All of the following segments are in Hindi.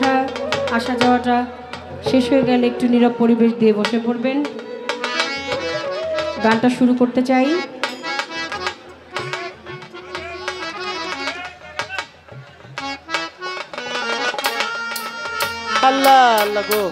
आशा जावाटा शेष हो गेले एकटु नीरव परिवेश दिए बसे पड़बेन। गानटा शुरू करते चाई। अल्लाह अल्लाह गो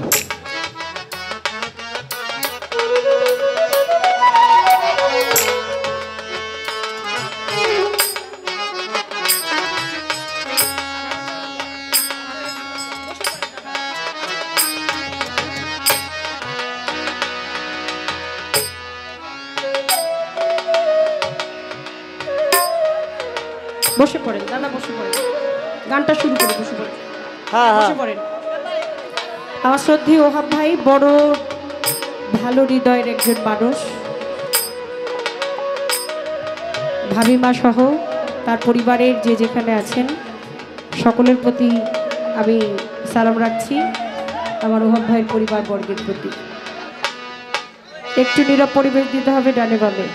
बसे पड़ें दादा बसे पड़ें गानटा शुरू करें बसे पड़ें। हाँ हाँ बसे पड़ें। आमार श्रद्धेय ओहाब भाई बड़ो भालो हृदयेर एकजन मानुष। भाबीमा सह तार परिवारेर जे जेखाने आछेन सकलेर प्रति आमी सालाम राखछि आमार ओहाब भाईर परिवार बर्गेर प्रति। एकटु नीरव परिवेश दिते होबे डाने बामे।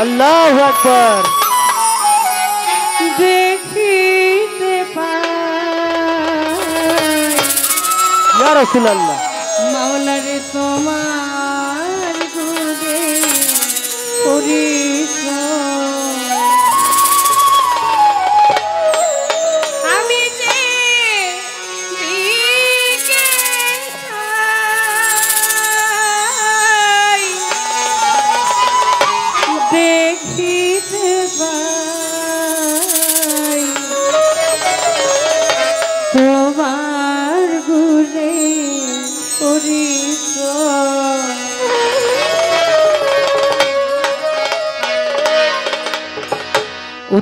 अल्लाहु अकबर। देखते पाए या रसूल अल्लाह मौला रे तुम्हार गुणे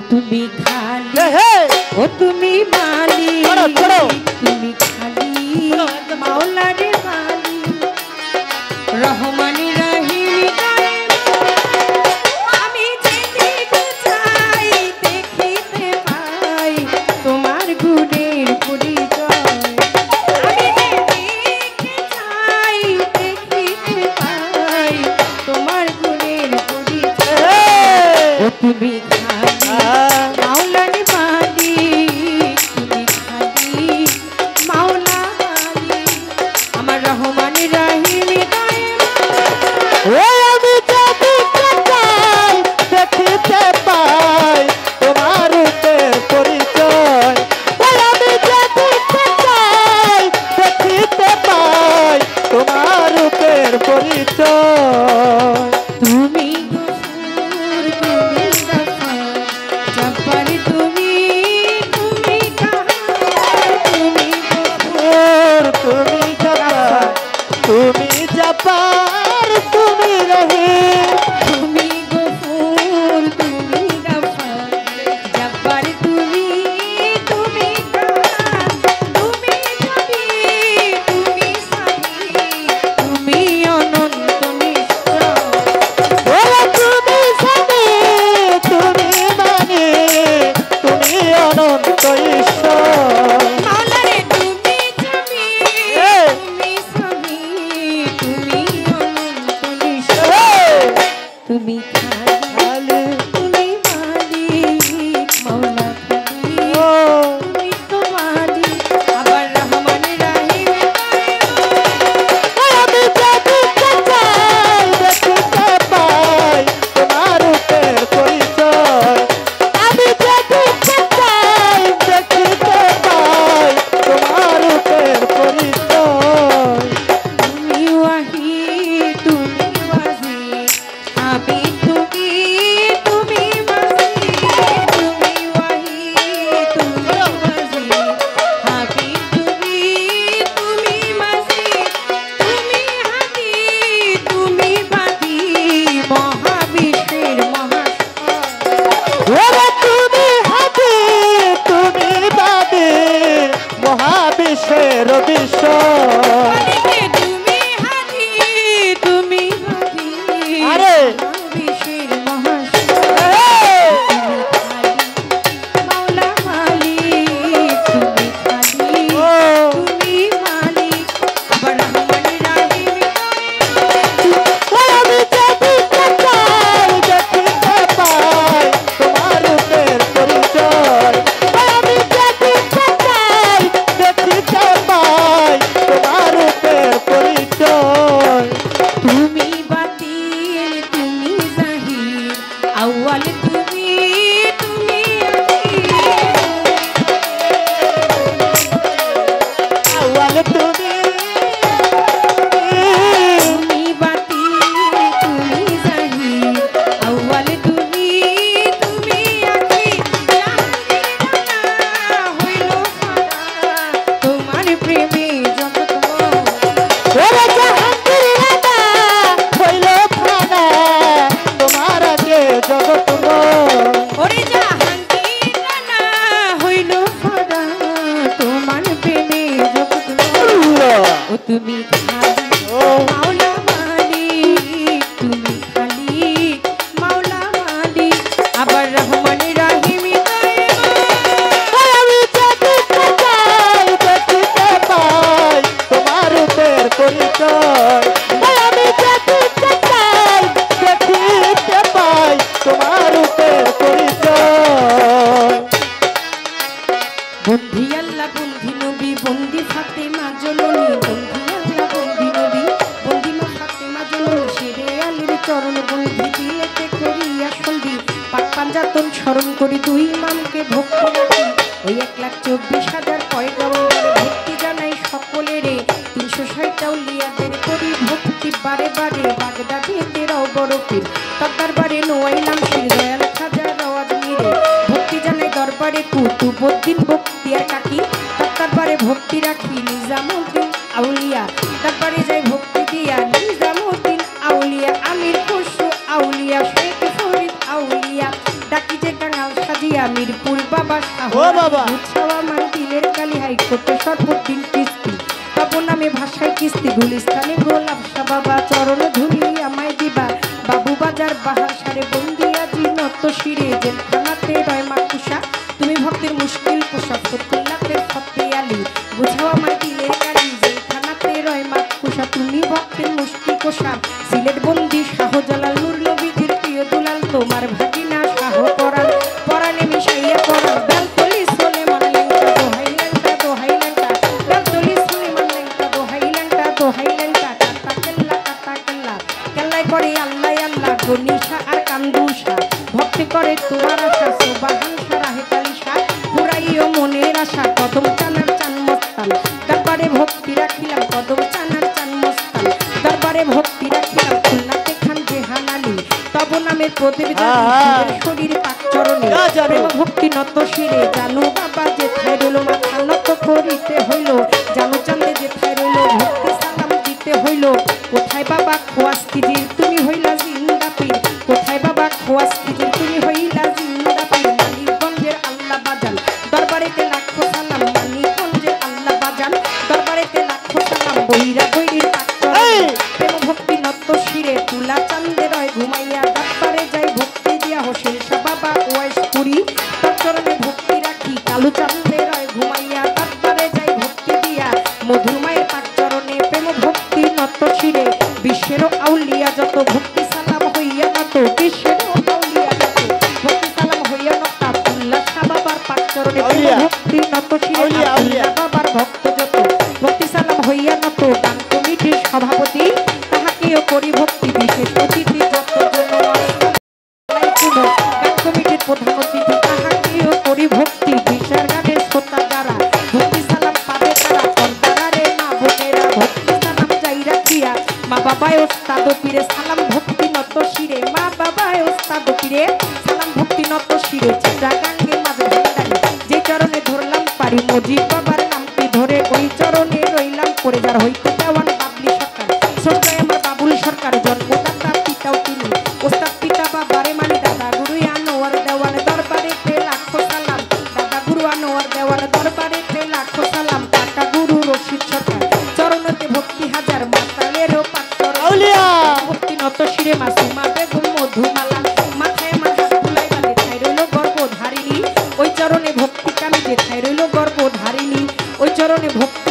তুমি খালি ও তুমি মালি তুমি খালি মাওলা রে মালি রহমানি রহিম আমি যেদিকে চাই দেখিতে পাই তোমার গুণের পরিচয় আমি যেদিকে চাই দেখিতে পাই তোমার গুণের পরিচয় ও তুমি माउलानी माली भक्ति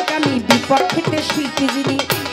कामी विपक्षे देश